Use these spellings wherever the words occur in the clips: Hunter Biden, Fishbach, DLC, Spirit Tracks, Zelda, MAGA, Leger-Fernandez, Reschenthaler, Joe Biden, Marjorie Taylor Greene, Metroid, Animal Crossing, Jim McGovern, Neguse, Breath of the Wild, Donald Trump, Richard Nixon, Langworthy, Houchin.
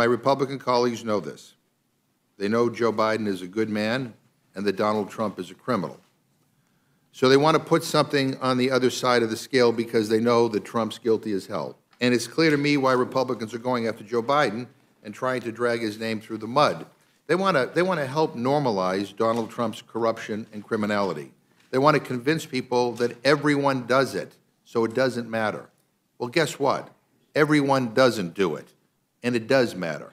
My Republican colleagues know this. They know Joe Biden is a good man and that Donald Trump is a criminal. So they want to put something on the other side of the scale because they know that Trump's guilty as hell. And it's clear to me why Republicans are going after Joe Biden and trying to drag his name through the mud. They want to help normalize Donald Trump's corruption and criminality. They want to convince people that everyone does it, so it doesn't matter. Well, guess what? Everyone doesn't do it, and it does matter.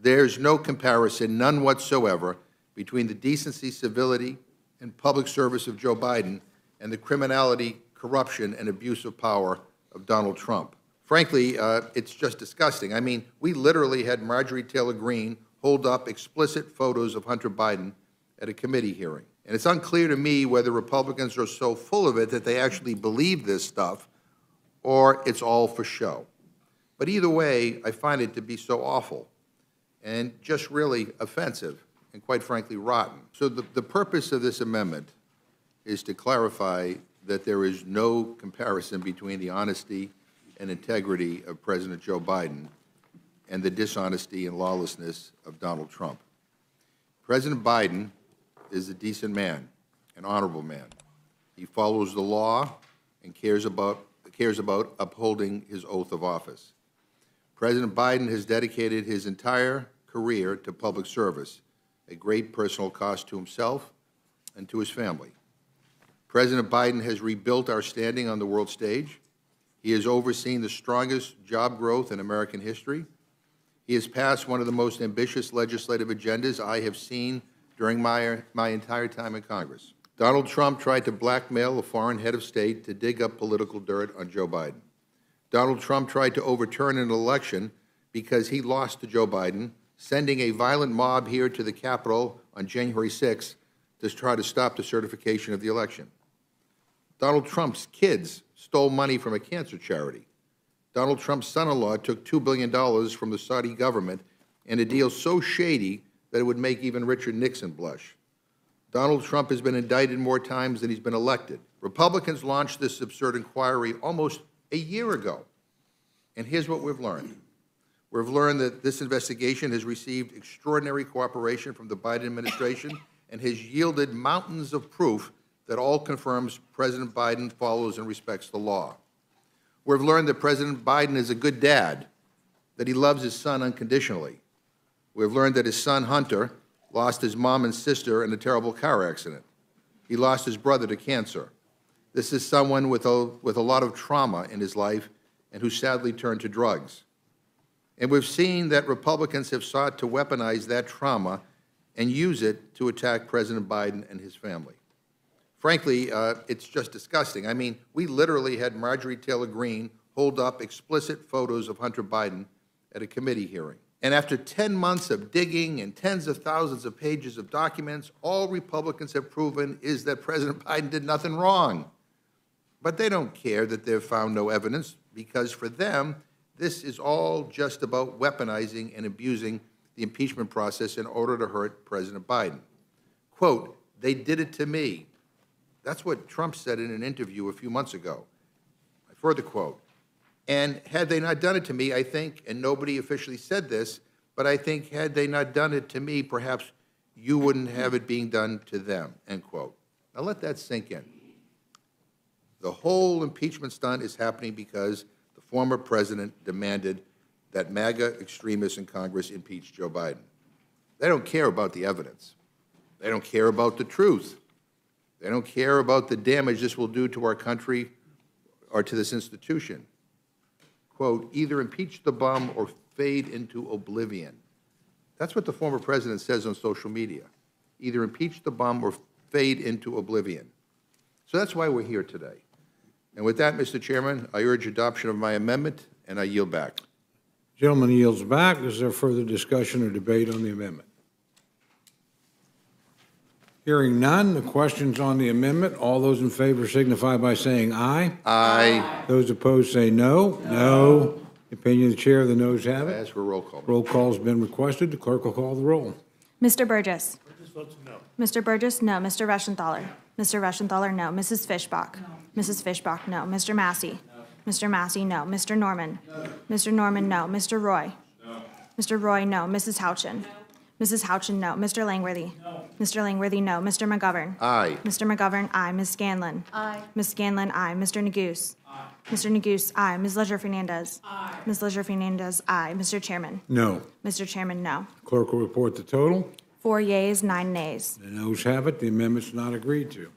There's no comparison, none whatsoever, between the decency, civility, and public service of Joe Biden and the criminality, corruption, and abuse of power of Donald Trump. Frankly, it's just disgusting. I mean, we literally had Marjorie Taylor Greene hold up explicit photos of Hunter Biden at a committee hearing. And it's unclear to me whether Republicans are so full of it that they actually believe this stuff or it's all for show. But either way, I find it to be so awful and just really offensive and quite frankly rotten. So the purpose of this amendment is to clarify that there is no comparison between the honesty and integrity of President Joe Biden and the dishonesty and lawlessness of Donald Trump. President Biden is a decent man, an honorable man. He follows the law and cares about upholding his oath of office. President Biden has dedicated his entire career to public service, at great personal cost to himself and to his family. President Biden has rebuilt our standing on the world stage. He has overseen the strongest job growth in American history. He has passed one of the most ambitious legislative agendas I have seen during my entire time in Congress. Donald Trump tried to blackmail a foreign head of state to dig up political dirt on Joe Biden. Donald Trump tried to overturn an election because he lost to Joe Biden, sending a violent mob here to the Capitol on January 6th to try to stop the certification of the election. Donald Trump's kids stole money from a cancer charity. Donald Trump's son-in-law took $2 billion from the Saudi government in a deal so shady that it would make even Richard Nixon blush. Donald Trump has been indicted more times than he's been elected. Republicans launched this absurd inquiry almost a year ago. And here's what we've learned. We've learned that this investigation has received extraordinary cooperation from the Biden administration and has yielded mountains of proof that all confirms President Biden follows and respects the law. We've learned that President Biden is a good dad, that he loves his son unconditionally. We've learned that his son, Hunter, lost his mom and sister in a terrible car accident. He lost his brother to cancer. This is someone with a lot of trauma in his life and who sadly turned to drugs. And we've seen that Republicans have sought to weaponize that trauma and use it to attack President Biden and his family. Frankly, it's just disgusting. I mean, we literally had Marjorie Taylor Greene hold up explicit photos of Hunter Biden at a committee hearing. And after 10 months of digging and tens of thousands of pages of documents, all Republicans have proven is that President Biden did nothing wrong. But they don't care that they've found no evidence, because for them, this is all just about weaponizing and abusing the impeachment process in order to hurt President Biden. Quote, "They did it to me." That's what Trump said in an interview a few months ago. I further quote, "And had they not done it to me, I think," and nobody officially said this, but I think had they not done it to me, perhaps you wouldn't have it being done to them, end quote. Now let that sink in. The whole impeachment stunt is happening because the former president demanded that MAGA extremists in Congress impeach Joe Biden. They don't care about the evidence. They don't care about the truth. They don't care about the damage this will do to our country or to this institution. Quote, "either impeach the bum or fade into oblivion." That's what the former president says on social media. Either impeach the bum or fade into oblivion. So that's why we're here today. And with that, Mr. Chairman, I urge adoption of my amendment, and I yield back. Gentleman yields back. Is there further discussion or debate on the amendment? Hearing none, the question's on the amendment. All those in favor signify by saying aye. Aye. Those opposed say no. No. The opinion of the chair, the noes have it. I ask for a roll call. Roll call's been requested. The clerk will call the roll. Mr. Burgess. Burgess votes no. Mr. Burgess, no. Mr. Reschenthaler. No. Mr. Reschenthaler, no. Mrs. Fishbach. No. Mrs. Fishbach, no. Mr. Massey. No. Mr. Massey, no. Mr. Norman. No. Mr. Norman, no. Mr. Roy. No. Mr. Roy, no. Mrs. Houchin? No. Mrs. Houchin, no. Mr. Langworthy? No. Mr. Langworthy, no. Mr. McGovern? Aye. Mr. McGovern, aye. Ms. Scanlon? Aye. Ms. Scanlon, aye. Mr. Neguse? Aye. Mr. Neguse, aye. Ms. Leger-Fernandez? Aye. Ms. Leger-Fernandez, aye. Mr. Chairman? No. Mr. Chairman, no. Clerk will report the total. 4 yeas, 9 nays. The ayes have it. The amendment's not agreed to.